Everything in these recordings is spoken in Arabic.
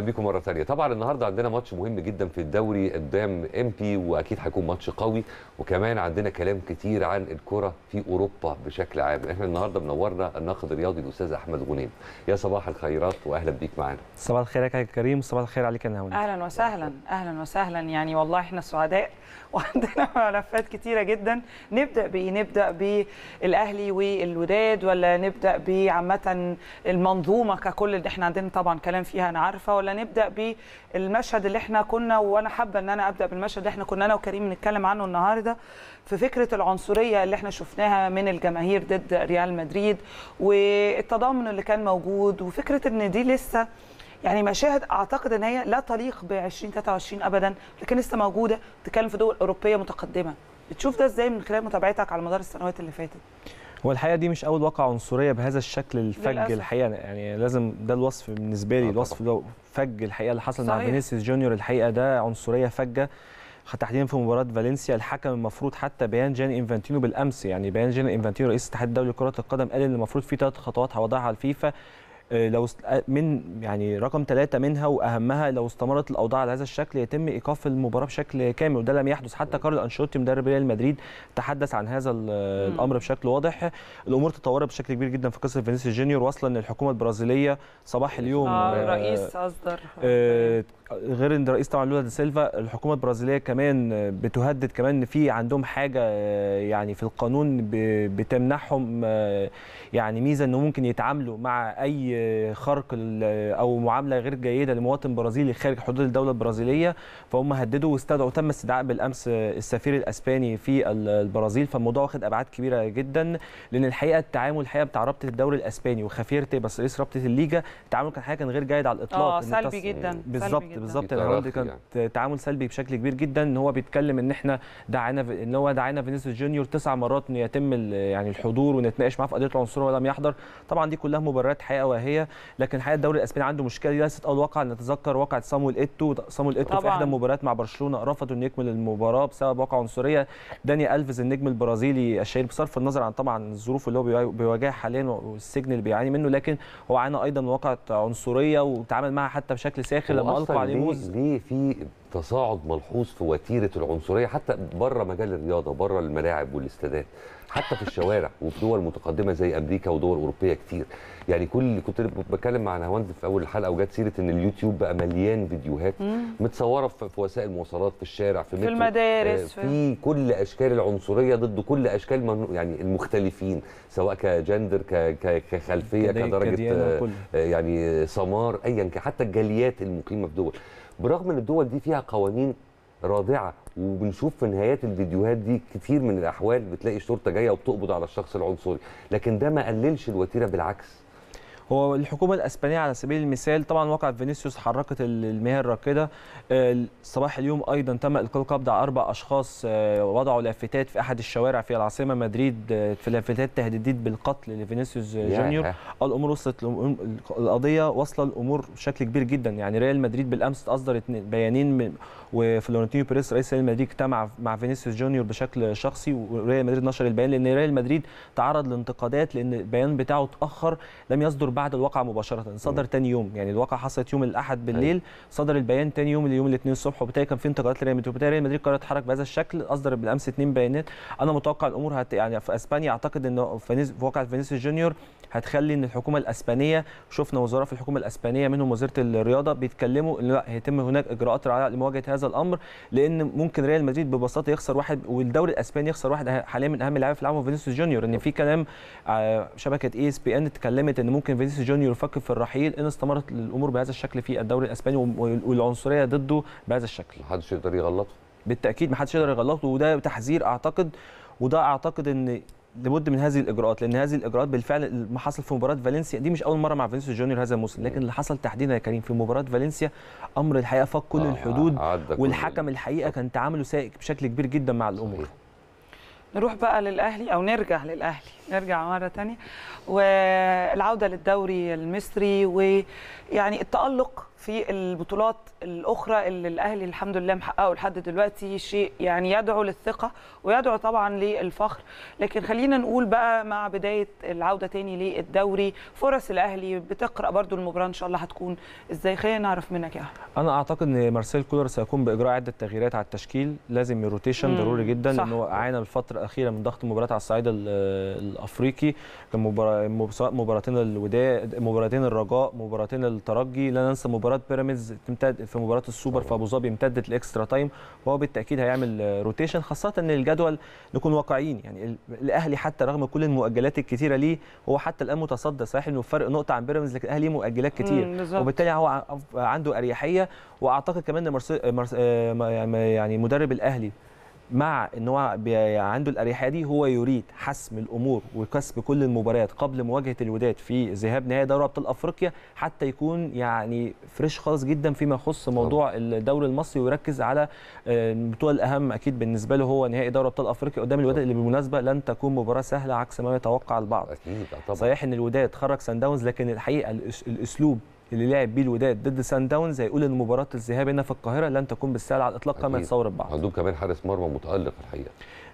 اهلا بيكم مره ثانيه. طبعا النهارده عندنا ماتش مهم جدا في الدوري قدام امبي، واكيد هيكون ماتش قوي، وكمان عندنا كلام كتير عن الكره في اوروبا بشكل عام. احنا النهارده منورنا الناقد الرياضي الاستاذ احمد غنيم. يا صباح الخيرات واهلا بيك معانا. صباح الخير يا كريم، وصباح الخير عليك يا نهاوند. اهلا وسهلا. اهلا وسهلا. يعني والله احنا سعداء وعندنا ملفات كتيره جدا. نبدا بايه؟ نبدا بالاهلي والوداد، ولا نبدا بعامه المنظومه ككل اللي احنا عندنا طبعا كلام فيها انا عارفه، ولا نبدا بالمشهد اللي احنا كنا، وانا حابه ان انا ابدا بالمشهد اللي احنا كنا انا وكريم نتكلم عنه النهارده، في فكره العنصريه اللي احنا شفناها من الجماهير ضد ريال مدريد، والتضامن اللي كان موجود، وفكره ان دي لسه يعني مشاهد اعتقد ان هي لا تليق ب 2023 ابدا، لكن لسه موجوده بتتكلم في دول اوروبيه متقدمه. بتشوف ده ازاي من خلال متابعتك على مدار السنوات اللي فاتت؟ هو الحقيقه دي مش اول واقعه عنصريه بهذا الشكل الفج الحقيقه، يعني لازم ده الوصف بالنسبه لي. الوصف ده فج الحقيقه اللي حصل مع فينيسيوس جونيور الحقيقه ده عنصريه فجه، تحديدا في مباراه فالنسيا. الحكم المفروض، حتى بيان جياني انفانتينو بالامس، يعني بيان جياني انفانتينو رئيس الاتحاد الدولي لكره القدم، قال ان المفروض في 3 خطوات هوضعها على الفيفا، لو من يعني رقم 3 منها واهمها لو استمرت الاوضاع على هذا الشكل يتم ايقاف المباراه بشكل كامل، وده لم يحدث. حتى كارل أنشوتي مدرب ريال مدريد تحدث عن هذا الامر بشكل واضح. الامور تطورت بشكل كبير جدا في قصه فينيسيوس جونيور، واصلا ان الحكومه البرازيليه صباح اليوم الرئيس اصدر غير ان الرئيس طبعا لولا دا سيلفا، الحكومه البرازيليه كمان بتهدد كمان ان في عندهم حاجه يعني في القانون بتمنحهم يعني ميزه انه ممكن يتعاملوا مع اي خرق او معامله غير جيده لمواطن برازيلي خارج حدود الدوله البرازيليه، فهم هددوا واستدعوا. تم استدعاء بالامس السفير الاسباني في البرازيل، فالموضوع واخد ابعاد كبيره جدا، لان الحقيقه التعامل بتاع رابطه الدوري الاسباني وخفير تيباس رئيس رابطه الليجا، التعامل كان حاجه كان غير جيد على الاطلاق. سلبي جدا. بالظبط الهالاند كان تعامل سلبي بشكل كبير جدا، ان هو بيتكلم ان احنا دعانا ان هو دعانا فينيسيوس جونيور 9 مرات انه يتم يعني الحضور ونتناقش معاه في قضيه العنصريه ولم يحضر. طبعا دي كلها مبررات حقيقه وهي، لكن الحقيقه الدوري الاسباني عنده مشكله. دي ليست اول واقعه، نتذكر واقعه صامويل ايتو. صامويل ايتو في احدى المباريات مع برشلونه رفضوا انه يكمل المباراه بسبب واقعه عنصريه. داني ألفيس النجم البرازيلي الشهير، بصرف النظر عن طبعا الظروف اللي هو بيواجهها حاليا والسجن اللي بيعاني منه، لكن هو عانى ايضا واقعه عنصريه وتعامل معها حتى بشكل ساخر لما القوا عليه موز. ليه في تصاعد ملحوظ في وتيره العنصريه حتى بره مجال الرياضه، بره الملاعب والاستادات، حتى في الشوارع وفي دول متقدمه زي امريكا ودول اوروبيه كتير؟ يعني كنت بتكلم مع نهاوند في اول الحلقه، وجات سيره ان اليوتيوب بقى مليان فيديوهات متصوره في وسائل المواصلات، في الشارع، في مترو، المدارس، في كل اشكال العنصريه ضد كل اشكال يعني المختلفين، سواء كجندر، كخلفيه، كدرجه يعني سمار، ايا حتى الجاليات المقيمه في دول، برغم ان الدول دي فيها قوانين رادعه. وبنشوف في نهايات الفيديوهات دي كتير من الاحوال بتلاقي الشرطه جايه وبتقبض على الشخص العنصري، لكن ده ما قللش الوتيره، بالعكس. هو الحكومه الاسبانيه على سبيل المثال، طبعا واقعه فينيسيوس حركت المياه الراكده. صباح اليوم ايضا تم القاء قبض على 4 اشخاص وضعوا لافتات في احد الشوارع في العاصمه مدريد، في لافتات تهديدات بالقتل لفينيسيوس جونيور. الامور وصلت القضيه واصله الامور بشكل كبير جدا. يعني ريال مدريد بالامس اصدرت بيانين، وفلورنتينو بيريس رئيس ريال مدريد اجتمع مع فينيسيوس جونيور بشكل شخصي، وريال مدريد نشر البيان، لان ريال مدريد تعرض لانتقادات لان البيان بتاعه اتاخر، لم يصدر بعد الواقعه مباشره، صدر تاني يوم. يعني الواقعه حصلت يوم الاحد بالليل، صدر البيان تاني يوم اليوم الاثنين الصبح، وبالتالي كان في انتقادات لريال مدريد، وبالتالي ريال مدريد قرر يتحرك بهذا الشكل، اصدر بالامس 2 بيانات. انا متوقع الامور يعني في اسبانيا اعتقد ان واقعه فينيسيوس جونيور هتخلي ان الحكومه الاسبانيه، شفنا وزراء في الحكومه الاسبانيه منهم وزيره الرياضه بيتكلموا ان لا هيتم هناك اجراءات لمواجهه هذا الامر، لان ممكن ريال مدريد ببساطه يخسر واحد، والدوري الاسباني يخسر واحد حاليا من اهم اللاعبين في العالم فينيسيوس جونيور. ان في كلام شبكه ESPN اتكلمت ان ممكن فينيسيوس جونيور يفكر في الرحيل ان استمرت الامور بهذا الشكل في الدوري الاسباني والعنصريه ضده بهذا الشكل. محدش يقدر يغلطه. بالتاكيد محدش يقدر يغلطه، وده تحذير اعتقد، وده اعتقد ان لابد من هذه الاجراءات، لان هذه الاجراءات بالفعل ما حصل في مباراه فالنسيا دي مش اول مره مع فينيسيوس جونيور هذا الموسم، لكن اللي حصل تحديدا يا كريم في مباراه فالنسيا امر الحقيقه فاق كل الحدود، والحكم الحقيقه كان تعامله سيء بشكل كبير جدا مع الامور. نروح بقى للاهلي، او نرجع للاهلي، نرجع مره ثانيه، والعوده للدوري المصري، ويعني التالق في البطولات الاخرى اللي الاهلي الحمد لله محققه لحد دلوقتي، شيء يعني يدعو للثقه ويدعو طبعا للفخر. لكن خلينا نقول بقى مع بدايه العوده تاني للدوري، فرص الاهلي بتقرا برضو المباراه ان شاء الله هتكون ازاي، خلينا نعرف منك يا احمد. انا اعتقد ان مارسيل كولر سيقوم باجراء عده تغييرات على التشكيل، لازم روتيشن ضروري جدا، لان هو اعانى الفتره الاخيره من ضغط المباريات على الصعيد الافريقي، سواء مباراتين الوداد، مباراتين الرجاء، مباراتين الترجي، لا ننسى مباراه بيراميدز تمتد في مباراه السوبر في ابو ظبي امتدت لاكسترا تايم، وهو بالتاكيد هيعمل روتيشن، خاصه ان الجدول نكون واقعيين يعني الاهلي حتى رغم كل المؤجلات الكثيره ليه هو حتى الان متصدر، صحيح انه فرق نقطه عن بيراميدز لكن الاهلي مؤجلات كتير وبالتالي هو عنده اريحيه. واعتقد كمان ان يعني مدرب الاهلي مع ان هو عنده الاريحيه دي هو يريد حسم الامور وكسب كل المباريات قبل مواجهه الوداد في ذهاب نهائي دوري ابطال افريقيا، حتى يكون يعني فريش خالص جدا فيما يخص موضوع الدوري المصري، ويركز على البطوله الاهم اكيد بالنسبه له هو نهائي دوري ابطال افريقيا قدام الوداد، اللي بالمناسبه لن تكون مباراه سهله عكس ما يتوقع البعض. اكيد طبعا صحيح ان الوداد خرج سان داونز، لكن الحقيقه الاسلوب اللي لعب بيه الوداد ضد سان داونز هيقول ان مباراه الذهاب هنا في القاهره لن تكون بالسهل على الاطلاق كما يتصور البعض. عندهم كمان حارس مرمى متالق الحقيقه.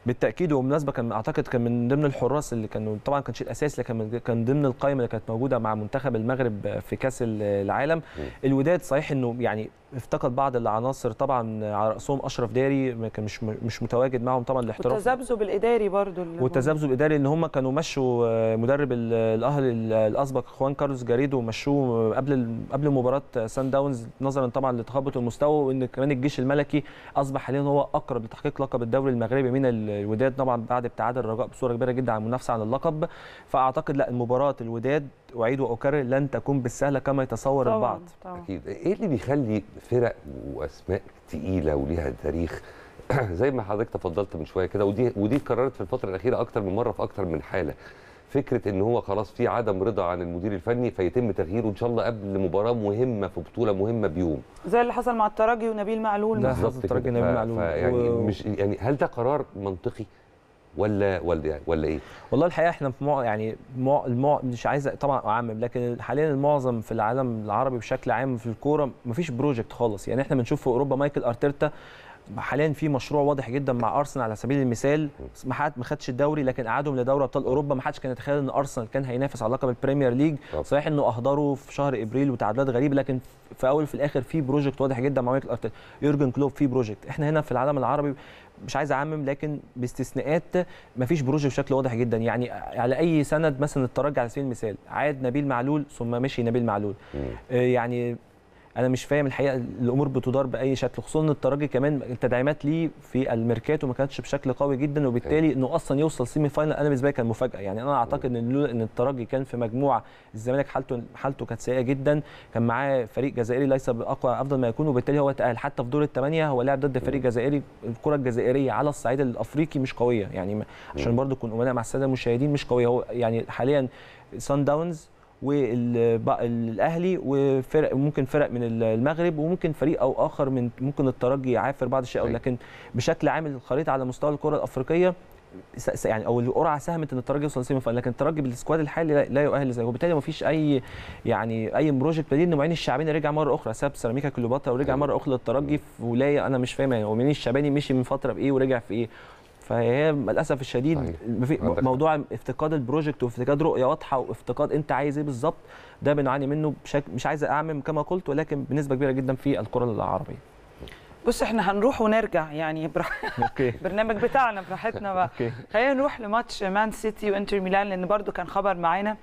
بالتاكيد، وبالمناسبه كان اعتقد كان من ضمن الحراس اللي كانوا طبعا كانش الاساسي لكن كان ضمن القائمه اللي كانت موجوده مع منتخب المغرب في كاس العالم. الوداد صحيح انه يعني افتقد بعض العناصر طبعا على راسهم اشرف داري كان مش متواجد معهم طبعا لاحتراف، والتذبذب الاداري برضو والتذبذب الاداري ان هم كانوا مشوا مدرب الاهلي الاسبق خوان كارلوس غاريدو ومشوه قبل مباراه سان داونز نظرا طبعا لتخبط المستوى، وان كمان الجيش الملكي اصبح حاليا هو اقرب لتحقيق لقب الدوري المغربي من الوداد طبعا بعد ابتعاد الرجاء بصوره كبيره جدا عن المنافسه على اللقب. فاعتقد لا، مباراه الوداد اعيد واكرر لن تكون بالسهله كما يتصور البعض. اكيد. ايه اللي بيخلي فرق واسماء تقيله وليها تاريخ زي ما حضرتك تفضلت من شويه كده، ودي اتكررت في الفتره الاخيره اكتر من مره في اكتر من حاله، فكره ان هو خلاص في عدم رضا عن المدير الفني فيتم تغييره ان شاء الله قبل مباراه مهمه في بطوله مهمه بيوم، زي اللي حصل مع الترجي ونبيل معلول. بالظبط، الترجي نبيل معلول يعني مش يعني هل ده قرار منطقي ولا ايه؟ والله الحقيقه احنا في مش عايز طبعا اعمم، لكن حاليا المعظم في العالم العربي بشكل عام في الكوره مفيش بروجكت خالص، يعني احنا بنشوف في اوروبا مايكيل أرتيتا حاليا في مشروع واضح جدا مع ارسنال على سبيل المثال، ما خدش الدوري لكن قعدهم لدوري ابطال اوروبا، ما حدش كان يتخيل ان ارسنال كان هينافس على لقب البريمير ليج، صحيح انه اهدره في شهر ابريل وتعادلات غريبه، لكن في اول في الاخر في بروجكت واضح جدا مع مايكل ارتيتا. يورجن كلوب في بروجكت، احنا هنا في العالم العربي مش عايز اعمم لكن باستثناءات مفيش بروجكت بشكل واضح جدا، يعني على اي سند مثلا الترجي على سبيل المثال عاد نبيل معلول ثم مشي نبيل معلول، يعني أنا مش فاهم الحقيقة الأمور بتدار بأي شكل، خصوصاً إن الترجي كمان التدعيمات ليه في الميركاتو ما كانتش بشكل قوي جدا، وبالتالي إنه أصلاً يوصل سيمي فاينل أنا بالنسبة لي كان مفاجأة، يعني أنا أعتقد إن الترجي كان في مجموعة الزمالك حالته كانت سيئة جدا، كان معاه فريق جزائري ليس بأقوى أفضل ما يكون، وبالتالي هو اتأهل حتى في دور ال8 هو لعب ضد فريق جزائري، الكرة الجزائرية على الصعيد الأفريقي مش قوية، يعني عشان برضه أكون أمانة مع السادة المشاهدين مش قوية، هو يعني حالياً سان داونز والاهلي وفرق ممكن فرق من المغرب وممكن فريق او اخر من ممكن الترجي يعافر بعض الشيء، لكن بشكل عام الخريطه على مستوى الكره الافريقيه يعني او القرعه ساهمت ان الترجي يوصل سيمي فاينل، لكن الترجي بالسكواد الحالي لا يؤهل زيه، وبالتالي ما فيش اي بروجكت بديل. معين الشعباني رجع مره اخرى ساب سيراميكا كليوباترا ورجع مره اخرى للترجي في ولايه انا مش فاهم، يعني معين الشعباني مشي من فتره بايه ورجع في ايه، فهي للاسف الشديد موضوع افتقاد البروجكت وافتقاد رؤيه واضحه وافتقاد انت عايز ايه بالظبط، ده بنعاني منه بشكل مش عايز اعمم كما قلت، ولكن بنسبه كبيره جدا في الكره العربيه. بص احنا هنروح ونرجع يعني برنامج بتاعنا براحتنا بقى. خلينا نروح لماتش مان سيتي وانتر ميلان، لان برده كان خبر معانا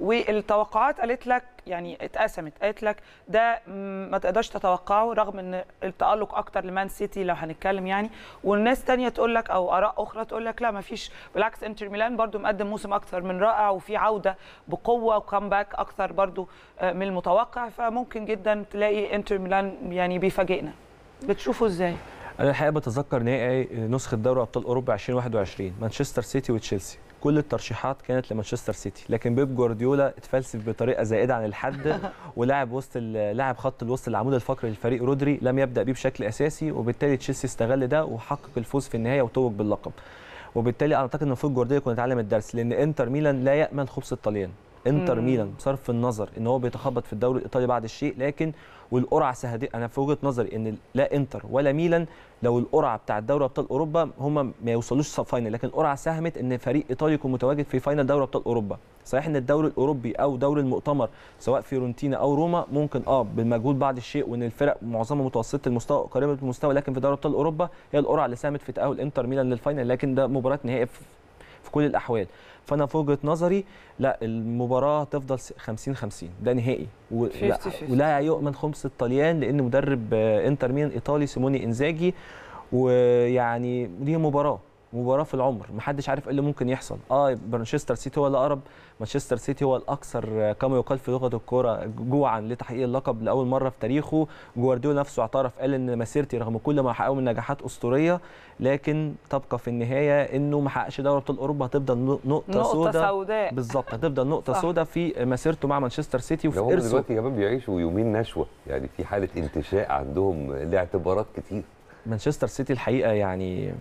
والتوقعات قالت لك يعني اتقسمت، قالت لك ده ما تقدرش تتوقعه رغم ان التألق اكتر لمان سيتي لو هنتكلم يعني، والناس تانية تقول لك او اراء اخرى تقول لك لا ما فيش، بالعكس انتر ميلان برده مقدم موسم اكثر من رائع وفي عوده بقوه وكامباك اكثر برده من المتوقع، فممكن جدا تلاقي انتر ميلان يعني بيفاجئنا. بتشوفه ازاي؟ انا الحقيقه بتذكر نهائي نسخه دوري ابطال اوروبا 2021 مانشستر سيتي وتشيلسي، كل الترشيحات كانت لمانشستر سيتي، لكن بيب جوارديولا اتفلسف بطريقه زائده عن الحد ولاعب لاعب خط الوسط العمود الفقري للفريق رودري لم يبدا بيه بشكل اساسي، وبالتالي تشيلسي استغل ده وحقق الفوز في النهايه وتوج باللقب، وبالتالي انا اعتقد ان المفروض جوارديولا يكون اتعلم الدرس، لان انتر ميلان لا يامن خبث الطليان. انتر ميلان بصرف النظر ان هو بيتخبط في الدوري الايطالي بعد الشيء، لكن والقرعه سهدت. انا في وجهه نظري ان لا انتر ولا ميلان لو القرعه بتاع الدوري ابطال اوروبا هم ما يوصلوش فاينل، لكن القرعه ساهمت ان فريق ايطالي يكون متواجد في فاينل دوري ابطال اوروبا. صحيح ان الدوري الاوروبي او دوري المؤتمر سواء فيورنتينا او روما ممكن بالمجهود بعض الشيء، وان الفرق معظمها متوسطه المستوى قريبه من المستوى، لكن في دوري ابطال اوروبا هي القرعه اللي ساهمت في تاهل انتر ميلان للفاينل، لكن ده مباراه نهائيه في كل الاحوال. فانا في وجهه نظري لا، المباراه تفضل 50-50، ده نهائي ولا يؤمن خمس الطليان، لان مدرب انتر ميلان ايطالي سيموني انزاغي، ويعني دي مباراه في العمر، محدش عارف ايه اللي ممكن يحصل. مانشستر سيتي هو اللي اقرب، مانشستر سيتي هو الاكثر كما يقال في لغه الكوره جوعا لتحقيق اللقب لاول مره في تاريخه. جوارديولا نفسه اعترف قال ان مسيرتي رغم كل ما حققه من نجاحات اسطوريه، لكن تبقى في النهايه انه ما حققش دوري ابطال اوروبا، هتفضل نقطه سوداء. بالظبط، هتفضل نقطه سوداء في مسيرته مع مانشستر سيتي. وفي ارسنال دلوقتي كمان بيعيشوا يومين نشوه، يعني في حاله انتشاء عندهم لاعتبارات كتير. مانشستر سيتي الحقيقه يعني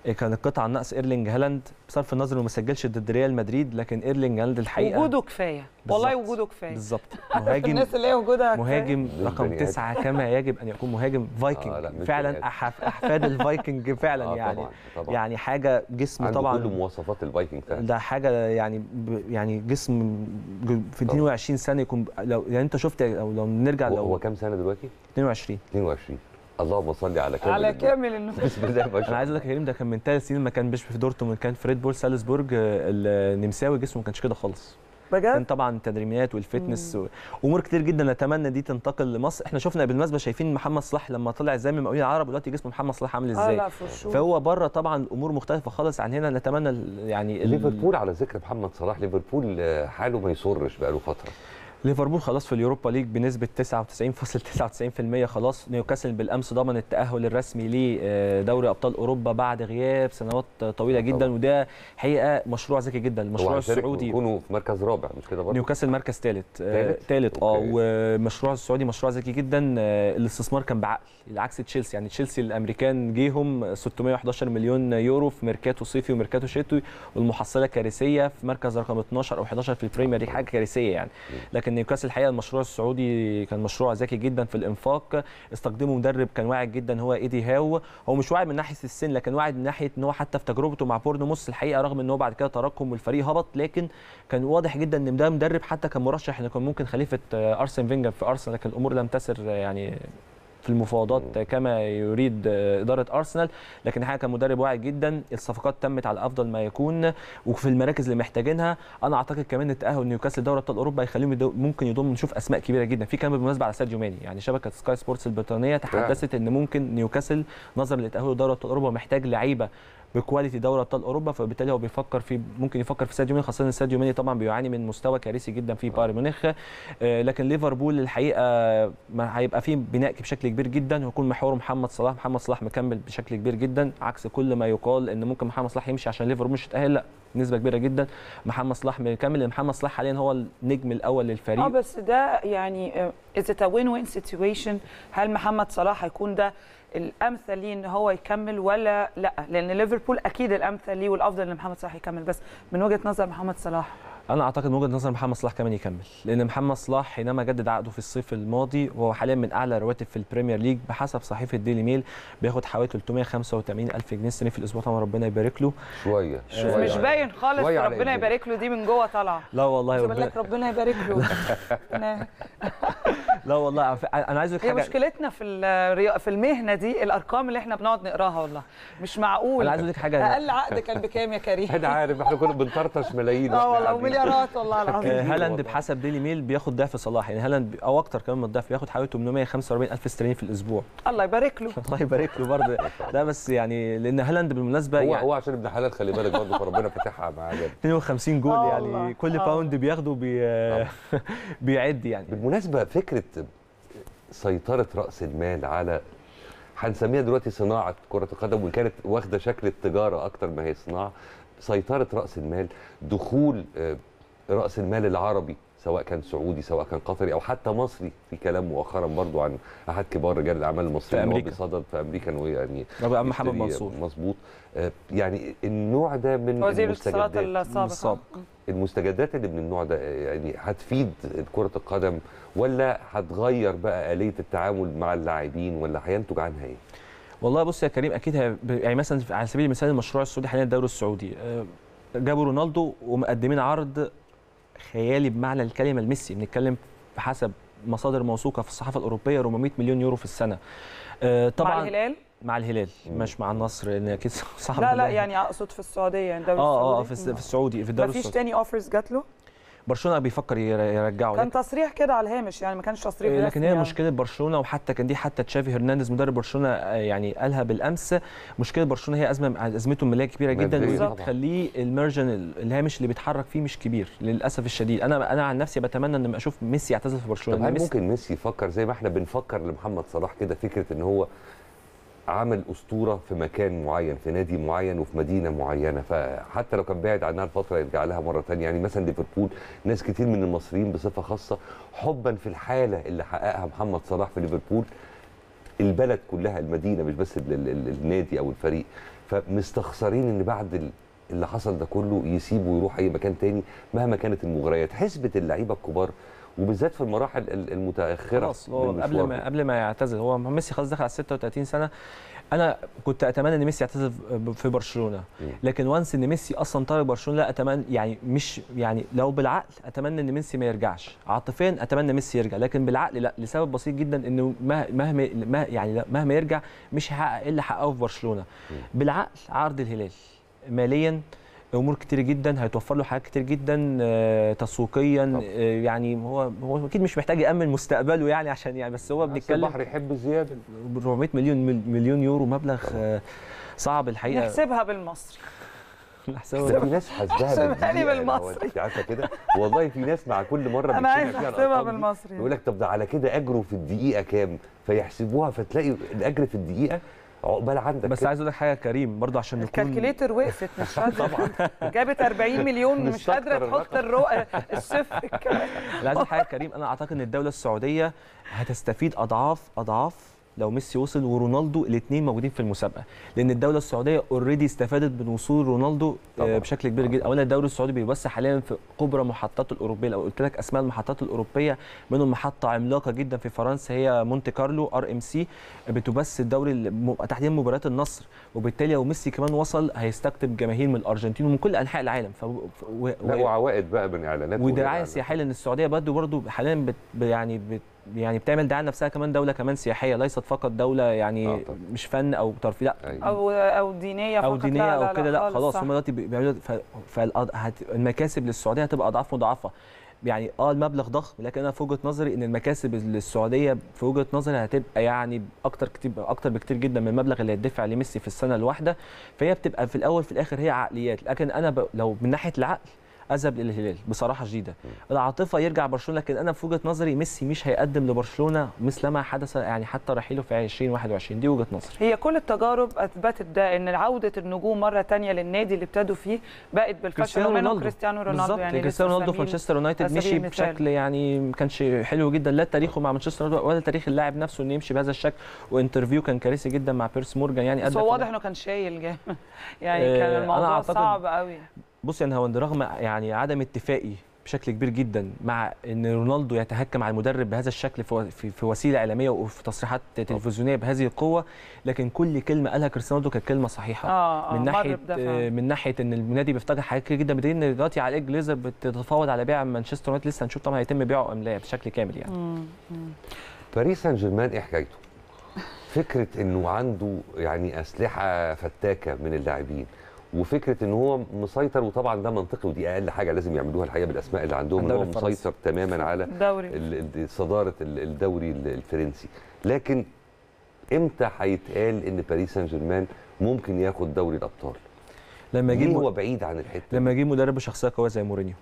كان القطعه الناقص ايرلينج هالاند، بصرف النظر انه ما سجلش ضد ريال مدريد، لكن ايرلينج هالاند الحقيقه وجوده كفايه، والله وجوده كفايه بالظبط. مهاجم الناس اللي هي وجودها مهاجم رقم 9 كما يجب ان يكون مهاجم فايكنج. فعلا احفاد الفايكنج فعلا. يعني حاجه جسم طبعا عنده كل مواصفات الفايكنج فعلا. ده حاجه يعني جسم في 22 سنه يكون، لو يعني انت شفت لو نرجع هو كام سنه دلوقتي؟ 22. اللهم صل على كامل النور. بسم الله ما شاء الله. انا عايز اقول لك يا كريم، ده كان من 3 سنين ما كان في دورتموند، كان فريد بول سالزبورج النمساوي جسمه ما كانش كده خالص. بجد؟ كان طبعا التدريبات والفتنس وامور كتير جدا، نتمنى دي تنتقل لمصر. احنا شفنا بالمناسبه شايفين محمد صلاح لما طلع زي ما مقاولين العرب، دلوقتي جسم محمد صلاح عامل ازاي؟ فهو بره طبعا الامور مختلفه خالص عن هنا. نتمنى يعني ليفربول، على ذكر محمد صلاح، ليفربول حاله ما يسرش بقاله فتره. ليفربول خلاص في اليوروبا ليج بنسبه 99.99%، خلاص. نيوكاسل بالامس ضمن التاهل الرسمي لدوري ابطال اوروبا بعد غياب سنوات طويله جدا، وده حقيقه مشروع ذكي جدا. المشروع السعودي يكونوا في مركز رابع، مش كده؟ برضه نيوكاسل مركز ثالث. والمشروع السعودي مشروع ذكي جدا، الاستثمار كان بعقل، العكس تشيلسي. يعني تشيلسي الامريكان جيهم 611 مليون يورو في ميركاتو صيفي وميركاتو شتوي، والمحصله كارثيه في مركز رقم 12 او 11 في البريمير ليج، حاجه كارثيه يعني. لكن نيوكاسل الحقيقه المشروع السعودي كان مشروع ذكي جدا في الانفاق، استخدموا مدرب كان واعد جدا هو ايدي هاو. هو مش واعد من ناحيه السن، لكن واعد من ناحيه ان هو حتى في تجربته مع بورنموث الحقيقه، رغم ان هو بعد كده تراكم والفريق هبط، لكن كان واضح جدا ان ده مدرب حتى كان مرشح ان كان ممكن خليفه ارسن فينجر في ارسنال، لكن الامور لم تسر يعني في المفاوضات كما يريد اداره ارسنال. لكن الحقيقه كان مدرب واعي جدا، الصفقات تمت على افضل ما يكون وفي المراكز اللي محتاجينها. انا اعتقد كمان ان تاهل نيوكاسل دوري ابطال اوروبا هيخليهم ممكن يضم، نشوف اسماء كبيره جدا. في كلام بالمناسبه على ساديو ماني، يعني شبكه سكاي سبورتس البريطانيه تحدثت ان ممكن نيوكاسل نظرا لتاهله دوري ابطال اوروبا محتاج لعيبه بكواليتي دوري ابطال اوروبا، فبالتالي هو بيفكر في ممكن يفكر في ساديو ماني، خاصه ان ساديو ماني طبعا بيعاني من مستوى كارثي جدا في بايرن ميونخ. لكن ليفربول الحقيقه هيبقى فيه بناء بشكل كبير جدا، ويكون محوره محمد صلاح. محمد صلاح مكمل بشكل كبير جدا، عكس كل ما يقال ان ممكن محمد صلاح يمشي عشان ليفربول مش تتاهل، لا، نسبه كبيره جدا محمد صلاح مكمل. محمد صلاح حاليا هو النجم الاول للفريق. بس ده يعني از ات وين وين سيتويشن. هل محمد صلاح هيكون ده الامثل ليه ان هو يكمل ولا لا؟ لان ليفربول اكيد الامثل ليه والافضل ان محمد صلاح يكمل، بس من وجهه نظر محمد صلاح، انا اعتقد من وجهه نظر محمد صلاح كمان يكمل، لان محمد صلاح حينما جدد عقده في الصيف الماضي، وهو حاليا من اعلى الرواتب في البريمير ليج بحسب صحيفه ديلي ميل، بياخد حوالي 385,000 جنيه سنه في الاسبوع. طبعا ربنا يبارك له. شويه مش باين خالص، ربنا يبارك له دي من جوه طالعه. لا والله ربنا يبارك له. لا والله انا عايز اقول حاجه، هي مشكلتنا في المهنه دي، الارقام اللي احنا بنقعد نقراها والله مش معقول. انا عايز اقول لك حاجه، اقل عقد كان بكام يا كريم؟ انا عارف، احنا كنا بنطرطش ملايين والله ومليارات والله العظيم. هالاند بحسب ديلي ميل بياخد ضعف صلاح، يعني هالاند او اكتر كمان من الضعف، بياخد حوالي 845,000 استرليني في الاسبوع. الله يبارك له. الله يبارك له برضه. لا بس يعني لان هالاند بالمناسبه هو عشان ابن حلال، خلي بالك برضه، فربنا فتحها معاه. 52 جول يعني كل باوند بياخده بيعد يعني. بالمناسبه فكره سيطرة رأس المال على، هنسميها دلوقتي صناعة كرة القدم، وإن كانت واخدة شكل التجارة أكتر ما هي صناعة. سيطرة رأس المال، دخول رأس المال العربي سواء كان سعودي سواء كان قطري او حتى مصري. في كلام مؤخرا برضو عن احد كبار رجال الاعمال المصريين اللي بيصدر في امريكا ويعني محمد منصور مظبوط. يعني النوع ده من المستجدات اللي من النوع ده يعني هتفيد كرة القدم ولا هتغير بقى آلية التعامل مع اللاعبين ولا هينتج عنها ايه؟ والله بص يا كريم اكيد يعني مثلا على سبيل المثال المشروع السعودي حاليا الدوري السعودي جابوا رونالدو ومقدمين عرض خيالي بمعنى الكلمه لميسي، بنتكلم بحسب مصادر موثوقه في الصحافه الاوروبيه 400 مليون يورو في السنه. طبعا مع الهلال؟ مع الهلال مش مع النصر لان اكيد صعب. لا يعني اقصد في السعوديه يعني الدوري السعودي في السعودي في الدوري السعودي مفيش تاني اوفرز جات له؟ برشلونه بيفكر يرجعه، كان تصريح كده على الهامش يعني ما كانش تصريح رسمي، لكن هي يعني مشكله برشلونه، وحتى كان دي حتى تشافي هيرنانديز مدرب برشلونه يعني قالها بالامس، مشكله برشلونه هي ازمته الماليه كبيره جدا وبتخليه المارجن الهامش اللي بيتحرك فيه مش كبير للاسف الشديد. انا عن نفسي بتمنى ان اشوف ميسي يعتزل في برشلونه. طب هل ممكن ميسي يفكر زي ما احنا بنفكر لمحمد صلاح كده، فكره ان هو عمل اسطوره في مكان معين في نادي معين وفي مدينه معينه، فحتى لو كان بعد عنها الفتره يرجع لها مره ثانيه؟ يعني مثلا ليفربول ناس كتير من المصريين بصفه خاصه حبا في الحاله اللي حققها محمد صلاح في ليفربول، البلد كلها المدينه مش بس النادي او الفريق، فمستخسرين ان بعد اللي حصل ده كله يسيبه ويروح اي مكان ثاني مهما كانت المغريات. حسبه اللعيبه الكبار وبالذات في المراحل المتاخره خلاص قبل ما يعتزل، هو ميسي خلاص دخل على 36 سنه. انا كنت اتمنى ان ميسي يعتزل في برشلونه، لكن وانس ان ميسي اصلا طالب برشلونه اتمنى يعني مش يعني لو بالعقل اتمنى ان ميسي ما يرجعش، عاطفيا اتمنى ميسي يرجع، لكن بالعقل لا، لسبب بسيط جدا انه مهما يرجع مش هيحقق اللي حققه في برشلونه. بالعقل عرض الهلال ماليا امور كتير جدا هيتوفر له، حاجات كتير جدا تسويقيا، يعني هو اكيد مش محتاج يامن مستقبله يعني عشان يعني بس هو بنتكلم البحر يحب زياده 400 مليون يورو مبلغ صعب الحقيقه. نحسبها بالمصري، نحسبها في ناس حاسبها بالمصري عارفه كده، والله في ناس مع كل مره بتشيلها فيها بالمصري يقول لك طب ده على كده اجره في الدقيقه كام، فيحسبوها فتلاقي الاجر في الدقيقه عقبال عندك. بس عايز اقول لك حاجه كريم برضه عشان نكون الكالكوليتر وقفت مش قادره طبعا جابت 40 مليون مش قادره تحط الصفر كمان. لا عايز اقول حاجه كريم، انا اعتقد ان الدوله السعوديه هتستفيد اضعاف لو ميسي وصل ورونالدو الاثنين موجودين في المسابقه، لان الدوله السعوديه اوريدي استفادت من وصول رونالدو بشكل كبير جدا. اولا الدوري السعودي بيوسع حاليا في كبرى محطاته الاوروبيه، لو قلت لك اسماء المحطات الاوروبيه منهم محطه عملاقه جدا في فرنسا هي مونت كارلو RMC بتبث الدوري تحديدا مباريات النصر، وبالتالي لو ميسي كمان وصل هيستقطب جماهير من الارجنتين ومن كل انحاء العالم وعوائد بقى من اعلانات ودعايه سياحيه، لان السعوديه برضه حاليا يعني بتعمل دعايه لنفسها كمان دوله كمان سياحيه، ليست فقط دوله يعني مش فن او ترفيه، لا او دينيه فقط، او دينيه او كده لا خلاص هم دلوقتي بيعملوا فالمكاسب للسعوديه هتبقى اضعاف مضاعفه. يعني المبلغ ضخم، لكن انا في وجهه نظري ان المكاسب للسعوديه في وجهه نظري هتبقى يعني اكتر بكتير جدا من المبلغ اللي هيدفع لميسي في السنه الواحده، فهي بتبقى في الاول في الاخر هي عقليات. لكن انا لو من ناحيه العقل اذهب للهلال بصراحه شديده، العاطفه يرجع برشلونه، لكن انا في وجهه نظري ميسي مش هيقدم لبرشلونه مثلما حدث يعني حتى رحيله في 2021، دي وجهه نظري. هي كل التجارب اثبتت ده، ان عوده النجوم مره ثانيه للنادي اللي ابتدوا فيه بقت بالفشل، ومنهم كريستيانو رونالدو. يعني كريستيانو رونالدو في مانشستر يونايتد مشي بشكل يعني ما كانش حلو جدا، لا تاريخه مع مانشستر يونايتد ولا تاريخ اللاعب نفسه انه يمشي بهذا الشكل، وانترفيو كان كارثي جدا مع بيرس مورجان يعني قد واضح انه كان شايل جامد يعني كان الموضوع صعب قوي. بص يعني هو رغم يعني عدم اتفاقي بشكل كبير جدا مع ان رونالدو يتهكم على المدرب بهذا الشكل في وسيله اعلاميه وفي تصريحات تلفزيونيه بهذه القوه، لكن كل كلمه قالها كريستيانو رونالدو كانت كلمه صحيحه من ناحيه ان النادي بيفتقد حاجات كتير جدا، بدليل ان دلوقتي على الجليزر بتتفاوض على بيع مانشستر يونايتد، لسه هنشوف طبعا هيتم بيعه ام لا بشكل كامل. يعني باريس سان جيرمان ايه حكايته؟ فكره انه عنده يعني اسلحه فتاكه من اللاعبين، وفكره ان هو مسيطر، وطبعا ده منطقي ودي اقل حاجه لازم يعملوها الحقيقه بالاسماء اللي عندهم، ان هو مسيطر تماما على صداره الدوري الفرنسي، لكن امتى هيتقال ان باريس سان جيرمان ممكن ياخد دوري الابطال؟ لما يجي هو بعيد عن الحته، لما يجي مدرب بشخصيه قويه زي مورينيو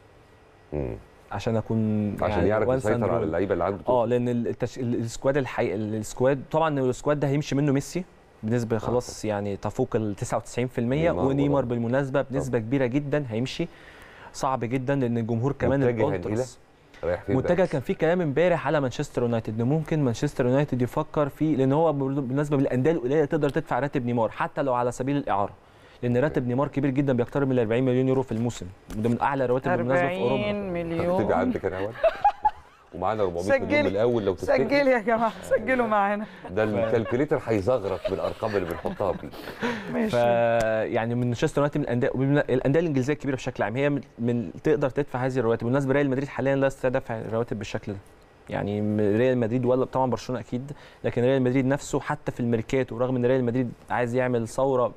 عشان اكون يعني عشان يعرف يسيطر على اللعيبه اللي عنده لان السكواد الحقيقي السكواد طبعا السكواد ده هيمشي منه ميسي بنسبه خلاص يعني تفوق ال 99%، ونيمار بالمناسبه بنسبه كبيره جدا هيمشي، صعب جدا لان الجمهور كمان الالتراس متجه كان في كلام امبارح على مانشستر يونايتد، انه ممكن مانشستر يونايتد يفكر فيه، لان هو بالنسبه للانديه القليله تقدر تدفع راتب نيمار حتى لو على سبيل الاعاره، لان راتب نيمار كبير جدا، بيقترب من 40 مليون يورو في الموسم، وده من اعلى رواتب بالمناسبه في اوروبا. 40 مليون تيجي عندك انا اهوت، ومعانا 400 مليون الاول لو تفتكر. سجل يا جماعه، سجلوا معانا، ده الكالكوليتر هيزغرق بالارقام اللي بنحطها فيه. ماشي. يعني مانشستر يونايتد من الانديه الانجليزيه الكبيره بشكل عام، هي من تقدر تدفع هذه الرواتب. بالنسبه لريال مدريد حاليا لا يستطيع دفع الرواتب بالشكل ده، يعني ريال مدريد ولا طبعا برشلونه اكيد، لكن ريال مدريد نفسه حتى في الميركاتو، رغم ان ريال مدريد عايز يعمل ثوره،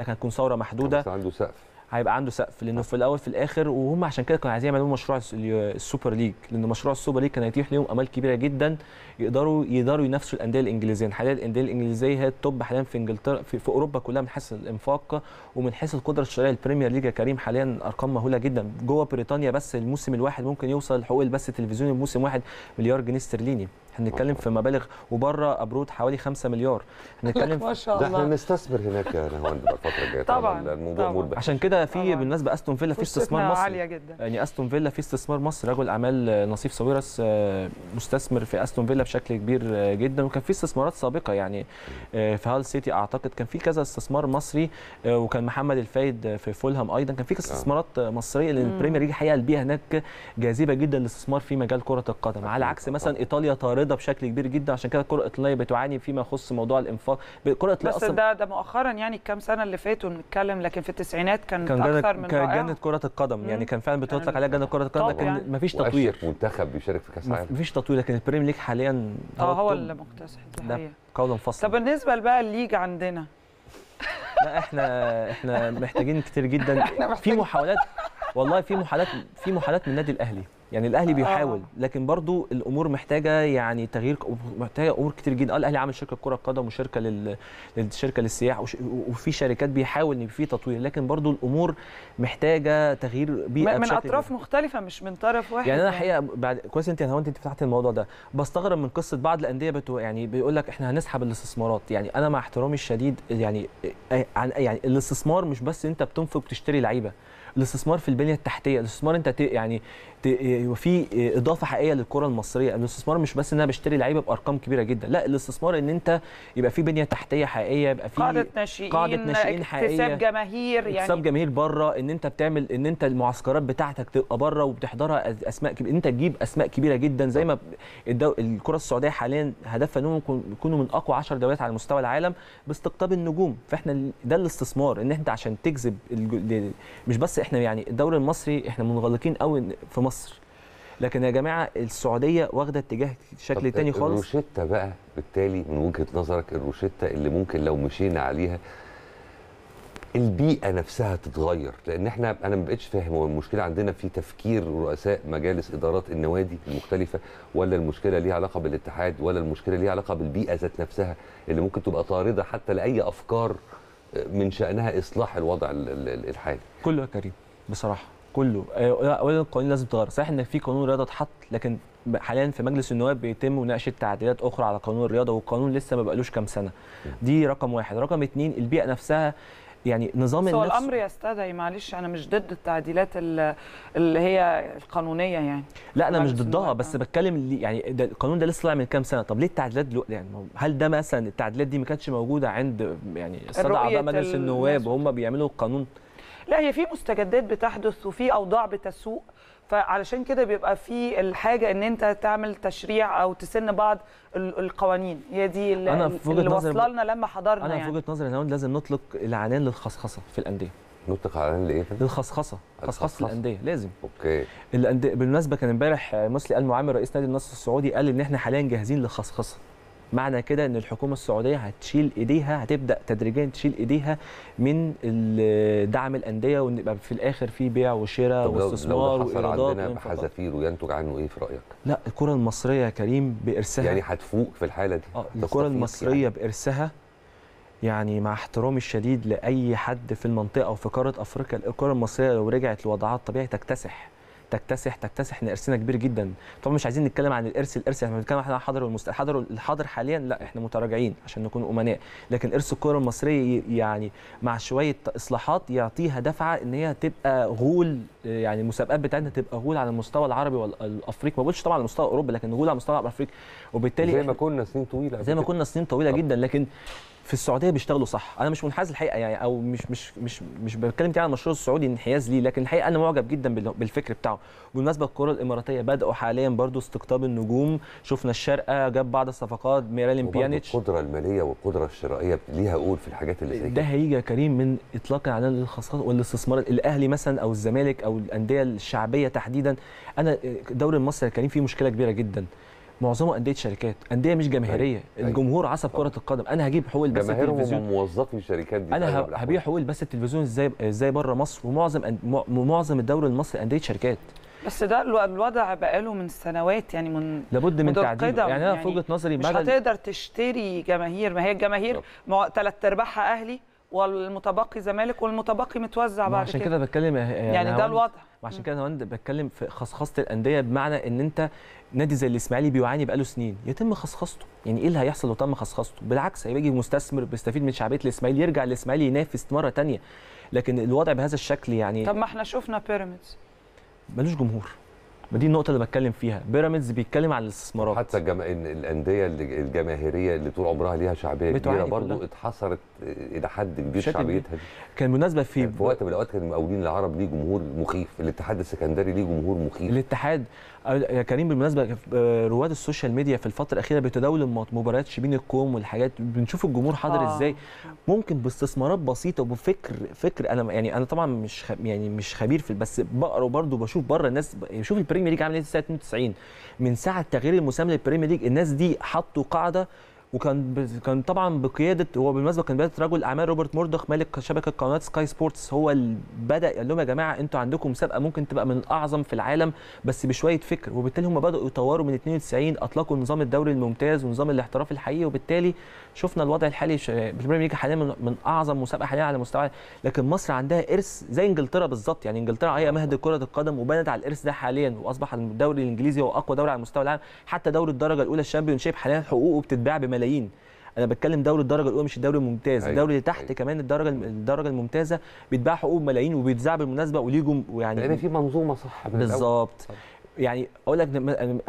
لكن هتكون ثوره محدوده، عنده سقف، هيبقى عنده سقف، لانه في الاول في الاخر، وهم عشان كده كانوا عايزين يعملوا مشروع السوبر ليج، لان مشروع السوبر ليج كان هيتيح لهم امال كبيره جدا، يقدروا ينافسوا الانديه الانجليزيه. حاليا الانديه الانجليزيه هي التوب حاليا في انجلترا، في اوروبا كلها، من حيث الانفاق ومن حيث القدره الشرائيه. البريمير ليج يا كريم حاليا ارقام مهوله جدا، جوه بريطانيا بس الموسم الواحد ممكن يوصل حقوق البث التلفزيوني الموسم واحد مليار جنيه استرليني، هنتكلم في مبالغ، وبره ابرود حوالي 5 مليار، هنتكلم ما شاء الله، ده احنا نستثمر هناك يا نهاوند الفتره الجايه طبعا، الموضوع مربح. عشان كده في بالنسبه استون فيلا في استثمار مصري عاليه جدا، يعني استون فيلا في استثمار مصري، رجل اعمال نصيف ساويرس مستثمر في استون فيلا بشكل كبير جدا، وكان في استثمارات سابقه يعني في هال سيتي، اعتقد كان في كذا استثمار مصري، وكان محمد الفايد في فولهام ايضا، كان في استثمارات مصريه، لان البريمير ليج الحقيقه البيئه هناك جاذبه جدا للاستثمار في مجال كره القدم، على عكس مثلا ايطاليا طارده بشكل كبير جدا، عشان كده الكره الايطاليه بتعاني فيما يخص موضوع الانفاق. الكره الايطاليه بس ده مؤخرا، يعني الكام سنه اللي فاتوا بنتكلم، لكن في التسعينات كان اكثر من رائع، كان جنه كره القدم، يعني كان فعلا بتطلق عليها جنه كره القدم، لكن يعني مفيش تطوير، منتخب بيشارك في كاس العالم، مفيش تطوير، لكن البريمير ليج حاليا هو اللي مكتسح الحقيقه قولا فصلا. طب بالنسبه بقى الليج عندنا لا، احنا محتاجين كتير جدا، في محاولات والله، في محاولات من النادي الاهلي، يعني الاهلي بيحاول، لكن برضو الامور محتاجه يعني تغيير، محتاجه امور كتير جدا. الاهلي عامل شركه كره قدم، وشركه للشركه للسياح، وفي شركات بيحاول ان في تطوير، لكن برضو الامور محتاجه تغيير بيئه من اطراف مختلفه، مش من طرف واحد. يعني انا الحقيقه بعد كويس انت فتحت الموضوع ده، بستغرب من قصه بعض الانديه يعني بيقول لك احنا هنسحب الاستثمارات. يعني انا مع احترامي الشديد، يعني الاستثمار مش بس انت بتنفق وتشتري لعيبه، الاستثمار في البنيه التحتيه، الاستثمار انت يعني وفي اضافه حقيقيه للكره المصريه، الاستثمار مش بس ان انا بشتري لعيبه بارقام كبيره جدا، لا، الاستثمار ان انت يبقى في بنيه تحتيه حقيقيه، يبقى في قاعده ناشئين حقيقيه، اكتساب جماهير، يعني اكتساب جماهير بره، ان انت بتعمل ان انت المعسكرات بتاعتك تبقى بره وبتحضرها اسماء كبيره، انت تجيب اسماء كبيره جدا، زي ما الكره السعوديه حاليا هدفها انهم يكونوا من اقوى 10 دوريات على مستوى العالم باستقطاب النجوم. فاحنا ده الاستثمار، ان انت عشان تجذب مش بس احنا، يعني الدوري المصري احنا منغلقين قوي في مصر، لكن يا جماعه السعوديه واخده اتجاه شكل تاني خالص. الروشته بقى بالتالي من وجهه نظرك، الروشته اللي ممكن لو مشينا عليها البيئه نفسها تتغير، لان انا ما بقتش فاهم، هو المشكله عندنا في تفكير رؤساء مجالس ادارات النوادي المختلفه، ولا المشكله ليها علاقه بالاتحاد، ولا المشكله ليها علاقه بالبيئه ذات نفسها اللي ممكن تبقى طارده حتى لاي افكار من شأنها إصلاح الوضع الحالي؟ كله يا كريم بصراحة، كله. أولا القوانين لازم تتغير، صحيح إن في قانون رياضة اتحط، لكن حاليا في مجلس النواب بيتم مناقشه تعديلات اخرى على قانون الرياضه، والقانون لسه ما بقالوش كام سنه. دي رقم واحد. رقم اتنين، البيئه نفسها، يعني نظام النفس، هو الامر يستدعي، معلش انا مش ضد التعديلات اللي هي القانونيه، يعني لا انا مش ضدها، بس بتكلم يعني ده القانون ده لسه طالع من كام سنه، طب ليه التعديلات دلوقتي؟ يعني هل ده مثلا التعديلات دي ما كانتش موجوده عند يعني الساده اعضاء مجلس النواب وهم بيعملوا القانون؟ لا، هي في مستجدات بتحدث وفي اوضاع بتسوء، فعلشان كده بيبقى في الحاجه ان انت تعمل تشريع او تسن بعض القوانين. هي دي اللي واصله لنا لما حضرنا. انا في وجهه نظري ان لازم نطلق العنان للخصخصه في الانديه. نطلق العنان لايه؟ للخصخصه، خصخصه الانديه لازم. اوكي. الانديه بالمناسبه كان امبارح مسلي آل معامر رئيس نادي النصر السعودي قال ان احنا حاليا جاهزين للخصخصه. معنى كده ان الحكومه السعوديه هتشيل ايديها، هتبدا تدريجيا تشيل ايديها من دعم الانديه، وان يبقى في الاخر في بيع وشراء واستثمار وايرادات. لو عندنا بحذافير وينتج عنه ايه في رايك؟ لا، الكره المصريه يا كريم بارسها، يعني هتفوق في الحاله دي. الكره المصريه يعني بارسها، يعني مع احترامي الشديد لاي حد في المنطقه او في قاره افريقيا، الكره المصريه لو رجعت لوضعها الطبيعي تكتسح، تكتسح ان ارثنا كبير جدا. طبعا مش عايزين نتكلم عن الارث احنا بنتكلم عن الحاضر والمستقبل. الحاضر حاليا لا احنا متراجعين عشان نكون امناء، لكن ارث الكره المصريه يعني مع شويه اصلاحات يعطيها دفعه ان هي تبقى غول، يعني المسابقات بتاعتنا تبقى غول على المستوى العربي والافريقي، ما بقولش طبعا على مستوى اوروبا لكن غول على مستوى الافريقي، وبالتالي زي ما كنا سنين طويله جدا. لكن في السعوديه بيشتغلوا صح. انا مش منحاز الحقيقه يعني، او مش بتكلم عن المشروع السعودي انحياز ليه، لكن الحقيقه انا معجب جدا بالفكر بتاعه. بالمناسبه الكره الاماراتيه بداوا حاليا برضو استقطاب النجوم، شفنا الشارقه جاب بعض الصفقات، ميرالين بيانيتش. القدره الماليه والقدره الشرائيه ليها قول في الحاجات اللي زي كده. ده هيجي يا كريم من اطلاق على الخصخصه والاستثمار. الاهلي مثلا او الزمالك او الانديه الشعبيه تحديدا، انا الدوري المصري يا كريم فيه مشكله كبيره جدا، معظمه انديه شركات، انديه مش جماهيريه. الجمهور عصب كره القدم. انا هجيب حقوق البث التلفزيون، موظفي الشركات دي انا هبيع حقوق البث التلفزيون ازاي بره مصر. ومعظم الدوري المصري انديه شركات، بس ده الوضع بقاله من سنوات يعني، من لابد من تعديله يعني. انا في وجهه نظري مش هتقدر تشتري جماهير، ما هي الجماهير ثلاث ارباعها اهلي والمتبقي زمالك والمتبقي متوزع بعد كده. عشان كده بتكلم يعني ده الوضع. عشان كده انا بتكلم في خصخصه الانديه، بمعنى ان انت نادي زي الاسماعيلي بيعاني بقاله سنين، يتم خصخصته. يعني ايه اللي هيحصل لو تم خصخصته؟ بالعكس هيجي مستثمر بيستفيد من شعبيه الاسماعيلي، يرجع الاسماعيلي ينافس مره ثانيه. لكن الوضع بهذا الشكل يعني. طب ما احنا شفنا بيراميدز ملوش جمهور، ما دي النقطه اللي بتكلم فيها. بيراميدز بيتكلم عن الاستثمارات، حتى الانديه الجماهيريه اللي طول عمرها ليها شعبيه كبيره برضه اتحصرت الى حد كبير شعبيتها. كان بالمناسبه في وقت من الاوقات كان المقاولين العرب ليه جمهور مخيف، الاتحاد السكندري ليه جمهور مخيف. الاتحاد يا كريم بالمناسبه رواد السوشيال ميديا في الفتره الاخيره بيتداولوا مباريات شبين الكوم والحاجات، بنشوف الجمهور حاضر ازاي. ممكن باستثمارات بسيطه وبفكر انا طبعا مش خبير في، بس بقرا وبرضه بشوف بره الناس. شوف البريمير ليج عامل ايه سنه 92، من ساعه تغيير المسمى للبريمير ليج الناس دي حطوا قاعده، وكان طبعا بقياده، هو بالمناسبه كان بدا رجل اعمال روبرت موردوخ مالك شبكه قناه سكاي سبورتس، هو اللي بدا قال لهم يا جماعه انتوا عندكم مسابقه ممكن تبقى من الاعظم في العالم بس بشويه فكر. وبالتالي هم بداوا يطوروا من 92، اطلقوا نظام الدوري الممتاز ونظام الاحتراف الحقيقي، وبالتالي شفنا الوضع الحالي البريمير ليج حاليا من اعظم مسابقه حاليا على مستوى. لكن مصر عندها ارث زي انجلترا بالظبط، يعني انجلترا هي مهد كره القدم وبنت على الارث ده حاليا، واصبح الدوري الانجليزي هو اقوى دوري على مستوى العالم. حتى دوري الدرجه الاولى الشامبيونشيب حاليا حقوقه بتتباع بملايين. انا بتكلم دوري الدرجه الاولى مش الدوري الممتاز، الدوري اللي تحت كمان الدرجه الممتازه بيتباع حقوق بملايين وبيتذاع بالمناسبه وليجم، ويعني لان في منظومه صح بالظبط. يعني اقول لك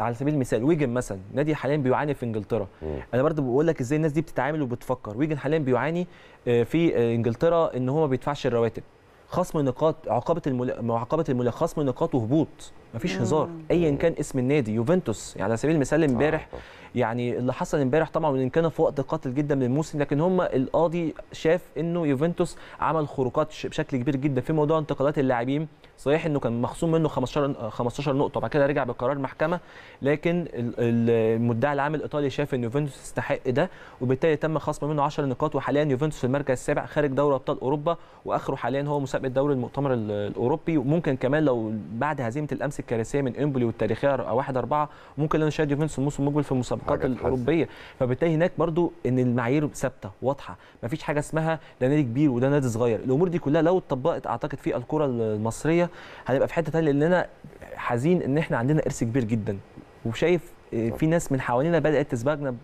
على سبيل المثال ويجن مثلا، نادي حاليا بيعاني في انجلترا. انا برضه بقول لك ازاي الناس دي بتتعامل وبتفكر. ويجن حاليا بيعاني في انجلترا ان هو ما بيدفعش الرواتب، خصم نقاط، عقابه خصم نقاط وهبوط، مفيش هزار ايا كان اسم النادي. يوفنتوس يعني على سبيل المثال امبارح، يعني اللي حصل امبارح طبعا وان كان في وقت قاتل جدا من الموسم، لكن هم القاضي شاف انه يوفنتوس عمل خروقات بشكل كبير جدا في موضوع انتقالات اللاعبين. صحيح انه كان مخصوم منه 15 نقطه، وبعد كده رجع بقرار محكمه، لكن المدعي العام الايطالي شاف ان يوفنتوس يستحق ده، وبالتالي تم خصم منه 10 نقاط. وحاليا يوفنتوس في المركز السابع خارج دوري ابطال اوروبا، واخره حاليا هو مسابقه دوري المؤتمر الاوروبي. وممكن كمان لو بعد هزيمه الامس الكارثيه من امبولي والتاريخيه 1-4 ممكن لا نشاهد يوفنتوس الموسم المقبل في المسابقات الاوروبيه. فبالتالي هناك برضو ان المعايير ثابته واضحه، مفيش حاجه اسمها ده نادي كبير وده نادي صغير. الامور دي كلها لو اتطبقت اعتقد في الكره المصريه هنبقى في حته ثانيه، لان انا حزين ان احنا عندنا ارث كبير جدا، وشايف في ناس من حوالينا بدات تسبقنا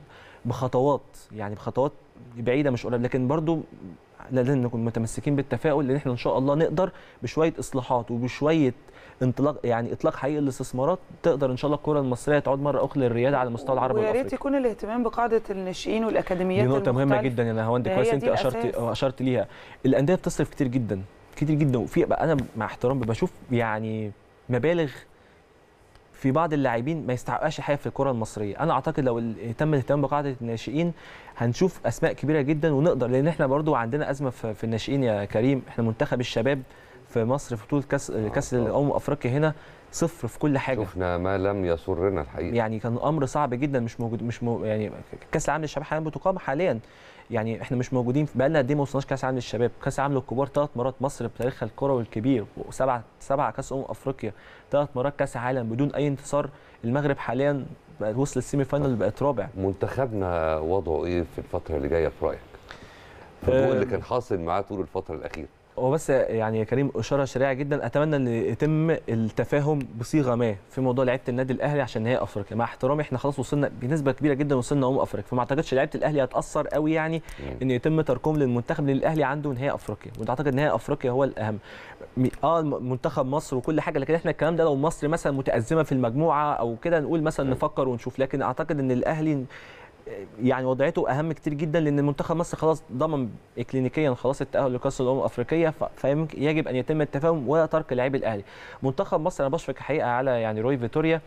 بخطوات بعيده مش قريبه. لكن برضو لازم نكون متمسكين بالتفاؤل، لان احنا ان شاء الله نقدر بشويه اصلاحات وبشويه انطلاق، يعني اطلاق حقيقي للاستثمارات، تقدر ان شاء الله الكره المصريه تعود مره اخرى للرياده على المستوى العربي والافريقي. ويا ريت يكون الاهتمام بقاعده الناشئين والاكاديميات. دي نقطه مهمه جدا يا هوند، كويس انت اشرت ليها. الانديه بتصرف كتير جدا كتير جدا، وفي انا مع احترام بشوف يعني مبالغ في بعض اللاعبين ما يستحقوهاش حاجه في الكره المصريه. انا اعتقد لو تم الاهتمام بقاعده الناشئين هنشوف اسماء كبيره جدا ونقدر، لان احنا برضو عندنا ازمه في الناشئين يا كريم. احنا منتخب الشباب في مصر في بطوله كاس الامم افريقيا هنا 0 في كل حاجه، شفنا ما لم يسرنا الحقيقه. يعني كان امر صعب جدا، مش موجود مش مو يعني كاس العالم للشباب حاليا بتقام حاليا، يعني احنا مش موجودين بقى لنا قد ايه ما وصلناش كاس العالم للشباب. كاس العالم للكبار 3 مرات مصر بتاريخها الكروي الكبير، سبعه كاس امم افريقيا، 3 مرات كاس عالم بدون اي انتصار. المغرب حاليا بقى وصل السيمي فاينل، بقت رابع. منتخبنا وضعه ايه في الفتره اللي جايه في رايك؟ الفوضى اللي كان حاصل معاه طول الفتره الاخيره هو بس يعني يا كريم اشاره سريعه جدا، اتمنى ان يتم التفاهم بصيغه ما في موضوع لعيبه النادي الاهلي عشان هي افريقيا، مع احترامي احنا خلاص وصلنا بنسبه كبيره جدا وصلنا افريقيا، فما اعتقدش لعيبه الاهلي هتاثر قوي يعني ان يتم تركهم للمنتخب، لان الاهلي عنده نهائي افريقيا، وده اعتقد نهائي افريقيا هو الاهم. منتخب مصر وكل حاجه، لكن احنا الكلام ده لو مصر مثلا متازمه في المجموعه او كده نقول مثلا نفكر ونشوف، لكن اعتقد ان الاهلي يعني وضعيته اهم كتير جدا، لان منتخب مصر خلاص ضمن اكلينيكيا خلاص التاهل لكاس الامم الافريقيه، فيجب ان يتم التفاهم ولا ترك لاعب الاهلي. منتخب مصر انا بشفق الحقيقه على يعني روي فيتوريا،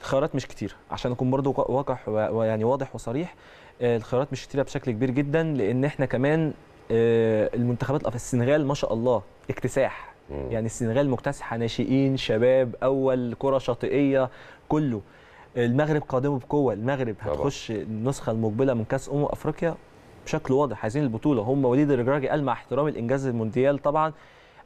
الخيارات مش كتير عشان اكون برضو واقح ويعني واضح وصريح، الخيارات مش كتيره بشكل كبير جدا، لان احنا كمان المنتخبات السنغال ما شاء الله اكتساح، يعني السنغال مكتسحه ناشئين شباب اول كره شاطئيه كله. المغرب قادمه بقوه، المغرب هتخش النسخه المقبله من كاس افريقيا بشكل واضح، عايزين البطوله هم. وليد الرجراجي قال مع احترام الانجاز المونديال طبعا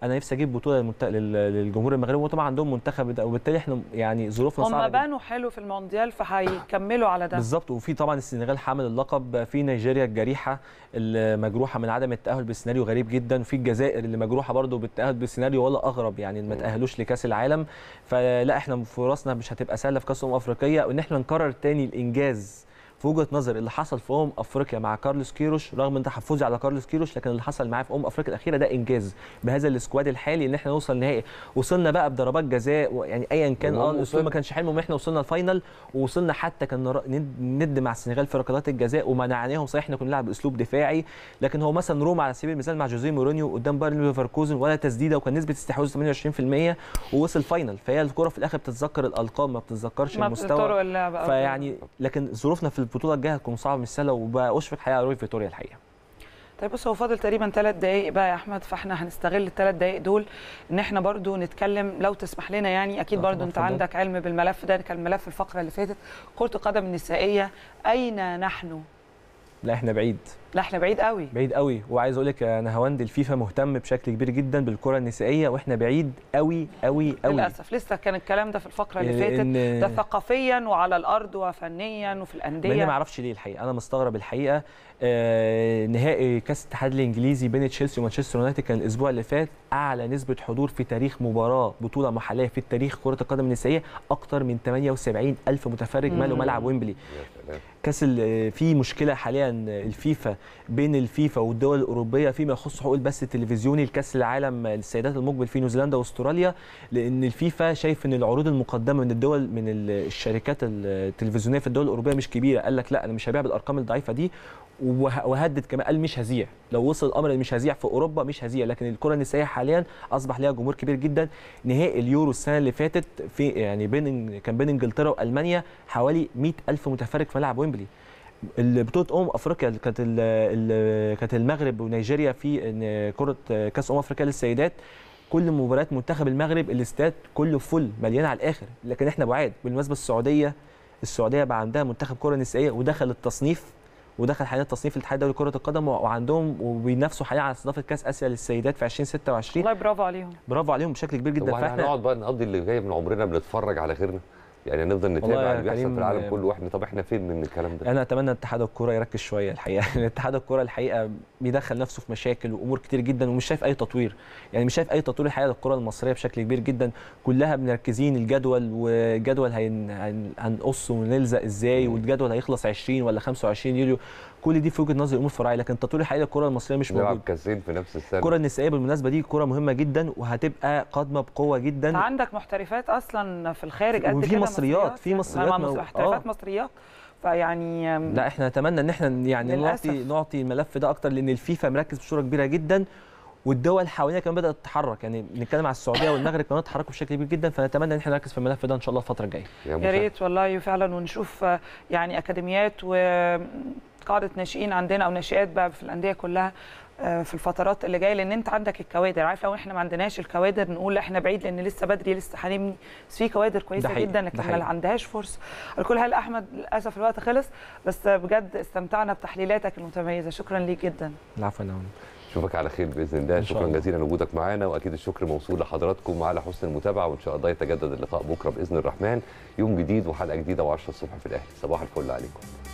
انا نفسي اجيب بطوله للجمهور المغربي، وطبعا عندهم منتخب، وبالتالي احنا يعني ظروفنا صعبه، هم بانوا حلو في المونديال فهيكملوا على ده بالظبط. وفي طبعا السنغال حامل اللقب، في نيجيريا الجريحه المجروحه من عدم التاهل بسيناريو غريب جدا، في الجزائر اللي مجروحه برده بالتاهل بسيناريو ولا اغرب يعني ما تاهلوش لكاس العالم. فلا احنا فرصنا مش هتبقى سهله في كاس افريقيه، وان احنا نكرر تاني الانجاز في وجهه نظر اللي حصل في افريقيا مع كارلوس كيروش، رغم ان تحفظي على كارلوس كيروش، لكن اللي حصل معاه في افريقيا الاخيره ده انجاز بهذا السكواد الحالي، ان احنا نوصل نهائي. وصلنا بقى بضربات جزاء يعني ايا كان الاسلوب ما كانش حلم، احنا وصلنا الفاينل، ووصلنا حتى كان ند مع السنغال في ركلات الجزاء ومنعناهم، صحيح احنا كنا بنلعب باسلوب دفاعي، لكن هو مثلا روما على سبيل المثال مع جوزيه مورينيو قدام بايرن ليفركوزن ولا تسديده، وكان نسبه استحواذ 28% ووصل فاينل. فهي الكره في الاخر بتتذكر الالقاب ما بتتذكرش المستوى، فيعني لكن ظروفنا في البطوله الجايه هتكون صعبه مش سهله، وبشفق الحقيقه على روي فيتوريا الحقيقه. طيب بص، هو فاضل تقريبا 3 دقائق بقى يا احمد، فاحنا هنستغل الثلاث دقائق دول ان احنا برضو نتكلم لو تسمح لنا، يعني اكيد برضو انت عندك علم بالملف ده، كان ملف الفقره اللي فاتت كره القدم النسائيه، اين نحن؟ لا احنا بعيد، لا احنا بعيد قوي، بعيد قوي. وعايز اقول لك يا نهاوند الفيفا مهتم بشكل كبير جدا بالكره النسائيه، واحنا بعيد قوي قوي قوي للاسف. لسه كان الكلام ده في الفقره اللي فاتت، ده ثقافيا وعلى الارض وفنيا وفي الانديه، انا ما اعرفش ليه الحقيقه، انا مستغرب الحقيقه. نهائي كاس الاتحاد الانجليزي بين تشيلسي ومانشستر يونايتد كان الاسبوع اللي فات، اعلى نسبه حضور في تاريخ مباراه بطوله محليه في التاريخ كره القدم النسائيه، اكثر من 78,000 متفرج مالوا ملعب ويمبلي. كاس في مشكله حاليا الفيفا بين الفيفا والدول الاوروبيه فيما يخص حقوق البث التلفزيوني لكاس العالم للسيدات المقبل في نيوزيلندا واستراليا، لان الفيفا شايف ان العروض المقدمه من الدول من الشركات التلفزيونيه في الدول الاوروبيه مش كبيره، قال لك لا انا مش هبيع بالارقام الضعيفه دي، وهدد كمان قال مش هذيع، لو وصل الامر مش هذيع في اوروبا مش هذيع. لكن الكره النسائيه حاليا اصبح لها جمهور كبير جدا. نهائي اليورو السنه اللي فاتت في يعني كان بين انجلترا والمانيا حوالي 100,000 متفرج في ملعب ويمبلي. بطوله افريقيا كانت المغرب ونيجيريا في كره كاس افريقيا للسيدات، كل مباريات منتخب المغرب الاستاد كله فل مليان على الاخر، لكن احنا بعاد. بالمناسبه السعوديه بقى عندها منتخب كره نسائيه ودخل التصنيف، ودخل حاليا تصنيف الاتحاد الدولي لكره القدم، وعندهم وبينافسوا حاليا على استضافه كاس اسيا للسيدات في 2026. والله برافو عليهم، برافو عليهم بشكل كبير جدا. فاحنا هنقعد بقى نقضي اللي جاي من عمرنا بنتفرج على غيرنا، يعني هنفضل نتابع اللي بيحصل في العالم كله، واحنا طب احنا فين من الكلام ده؟ انا اتمنى اتحاد الكوره يركز شويه الحقيقه، اتحاد الكوره الحقيقه بيدخل نفسه في مشاكل وامور كتير جدا، ومش شايف اي تطوير، يعني مش شايف اي تطوير الحقيقه للكره المصريه بشكل كبير جدا، كلها مركزين الجدول، والجدول هنقصه ونلزق ازاي، والجدول هيخلص 20 ولا 25 يوليو، كل دي في وجهه نظري امور فرعيه، لكن تطوير الحقيقه للكره المصريه مش موجود. مركزين في نفس السنه. الكره النسائيه بالمناسبه دي كره مهمه جدا، وهتبقى قادمه بقوه جدا. عندك محترفات اصلا في الخارج قد كده، في مصريات محترفات مصريات، فيعني لا احنا نتمنى ان احنا يعني نعطي الملف ده اكتر، لان الفيفا مركز بصوره كبيره جدا، والدول حوالينا كمان بدات تتحرك، يعني بنتكلم على السعوديه والمغرب كمان اتحركوا بشكل كبير جدا، فنتمنى ان احنا نركز في الملف ده ان شاء الله الفتره الجايه. يا ريت والله فعلا، ونشوف يعني اكاديميات وقاعده ناشئين عندنا او ناشئات بقى في الانديه كلها في الفترات اللي جايه، لان انت عندك الكوادر، عارف لو احنا ما عندناش الكوادر نقول احنا بعيد، لان لسه بدري لسه هنبني، بس في كوادر كويسه جدا لكن ما عندهاش فرصه. على كل حال احمد للاسف الوقت خلص، بس بجد استمتعنا بتحليلاتك المتميزه، شكرا ليك جدا. العفو يا نعم، اشوفك على خير باذن الله، شكرا جزيلا لوجودك معانا، واكيد الشكر موصول لحضراتكم على حسن المتابعه، وان شاء الله يتجدد اللقاء بكره باذن الرحمن، يوم جديد وحلقه جديده و10 الصبح في الاهلي، صباح الفل عليكم.